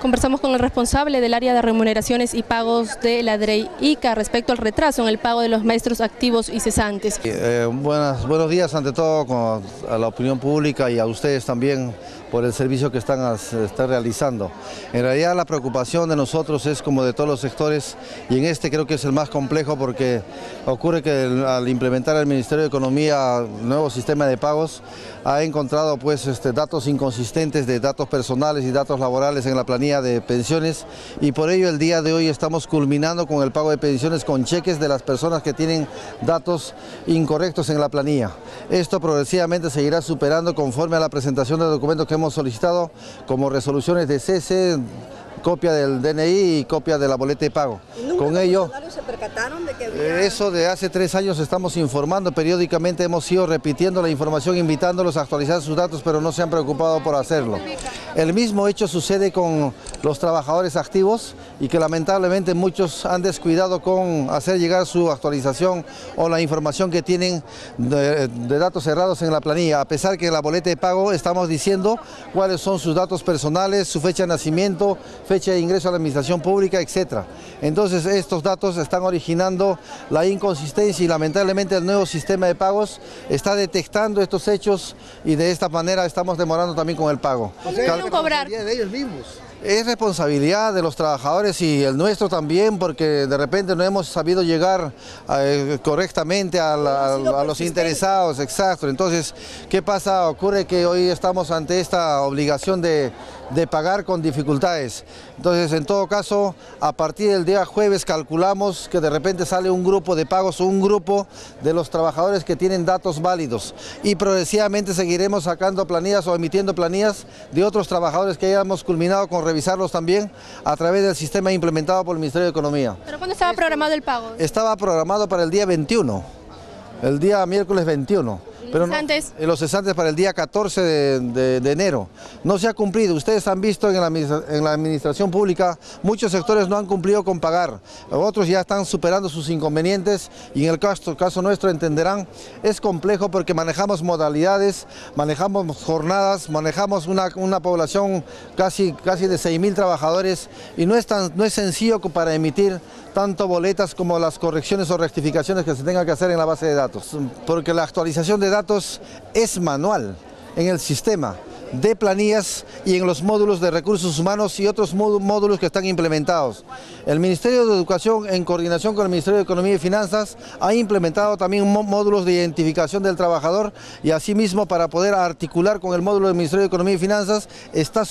Conversamos con el responsable del área de remuneraciones y pagos de la DREI ICA respecto al retraso en el pago de los maestros activos y cesantes. Buenos días ante todo a la opinión pública y a ustedes también por el servicio que están realizando. En realidad la preocupación de nosotros es como de todos los sectores y en este creo que es el más complejo porque ocurre que al implementar el Ministerio de Economía nuevo sistema de pagos ha encontrado pues datos inconsistentes de datos personales y datos laborales en la planilla de pensiones y por ello el día de hoy estamos culminando con el pago de pensiones con cheques de las personas que tienen datos incorrectos en la planilla. Esto progresivamente seguirá superando conforme a la presentación de documentos que hemos solicitado como resoluciones de cese, copia del DNI y copia de la boleta de pago. Con ello, ¿se percataron de que había... Eso de hace 3 años estamos informando, periódicamente hemos ido repitiendo la información, invitándolos a actualizar sus datos, pero no se han preocupado por hacerlo. El mismo hecho sucede con los trabajadores activos y que lamentablemente muchos han descuidado con hacer llegar su actualización o la información que tienen de datos cerrados en la planilla, a pesar que en la boleta de pago estamos diciendo cuáles son sus datos personales, su fecha de nacimiento, fecha de ingreso a la administración pública, etc. Entonces estos datos están originando la inconsistencia y lamentablemente el nuevo sistema de pagos está detectando estos hechos y de esta manera estamos demorando también con el pago. ¿Cómo cobrar? De ellos mismos. Es responsabilidad de los trabajadores y el nuestro también, porque de repente no hemos sabido llegar correctamente a los interesados, exacto. Entonces, ¿qué pasa? Ocurre que hoy estamos ante esta obligación de pagar con dificultades. Entonces, en todo caso, a partir del día jueves calculamos que de repente sale un grupo de pagos, un grupo de los trabajadores que tienen datos válidos y progresivamente seguiremos sacando planillas o emitiendo planillas de otros trabajadores que hayamos culminado con revisarlos también a través del sistema implementado por el Ministerio de Economía. ¿Pero cuándo estaba programado el pago? Estaba programado para el día 21, el día miércoles 21. Pero no, los cesantes para el día 14 de enero. No se ha cumplido. Ustedes han visto en la administración pública, muchos sectores no han cumplido con pagar. Otros ya están superando sus inconvenientes y en el caso nuestro entenderán, es complejo porque manejamos modalidades, manejamos jornadas, manejamos una población casi de 6.000 trabajadores y no es sencillo para emitir tanto boletas como las correcciones o rectificaciones que se tengan que hacer en la base de datos. Porque la actualización de datos es manual en el sistema de planillas y en los módulos de recursos humanos y otros módulos que están implementados. El Ministerio de Educación, en coordinación con el Ministerio de Economía y Finanzas, ha implementado también módulos de identificación del trabajador y asimismo para poder articular con el módulo del Ministerio de Economía y Finanzas está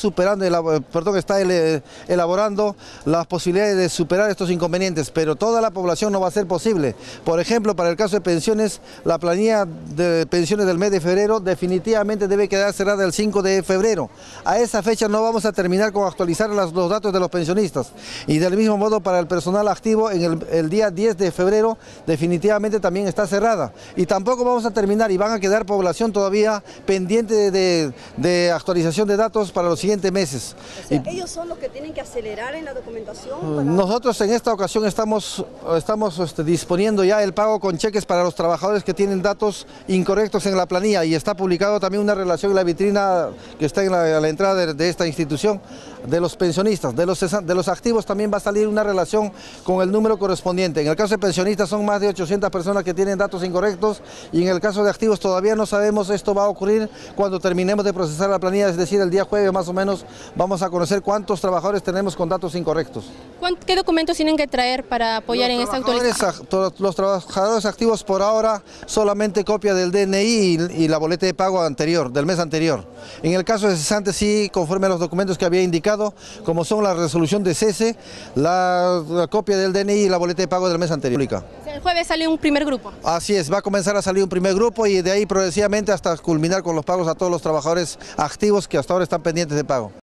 elaborando las posibilidades de superar estos inconvenientes, pero toda la población no va a ser posible. Por ejemplo, para el caso de pensiones, la planilla de pensiones del mes de febrero definitivamente debe quedar cerrada el 5 de febrero. A esa fecha no vamos a terminar con actualizar los datos de los pensionistas y del mismo modo para el personal activo en el día 10 de febrero definitivamente también está cerrada y tampoco vamos a terminar y van a quedar población todavía pendiente de actualización de datos para los siguientes meses. O sea, ¿ellos son los que tienen que acelerar en la documentación? Nosotros en esta ocasión estamos disponiendo ya el pago con cheques para los trabajadores que tienen datos incorrectos en la planilla y está publicado también una relación en la vitrina que está a la entrada de esta institución, de los pensionistas, de los activos también va a salir una relación con el número correspondiente. En el caso de pensionistas son más de 800 personas que tienen datos incorrectos y en el caso de activos todavía no sabemos, esto va a ocurrir cuando terminemos de procesar la planilla, es decir, el día jueves más o menos vamos a conocer cuántos trabajadores tenemos con datos incorrectos. ¿Qué documentos tienen que traer para apoyar en esta actualización? Los trabajadores activos por ahora solamente copia del DNI y la boleta de pago anterior, del mes anterior. En el caso de cesantes sí, conforme a los documentos que había indicado, como son la resolución de cese, la copia del DNI y la boleta de pago del mes anterior. El jueves sale un primer grupo. Así es, va a comenzar a salir un primer grupo y de ahí progresivamente hasta culminar con los pagos a todos los trabajadores activos que hasta ahora están pendientes de pago.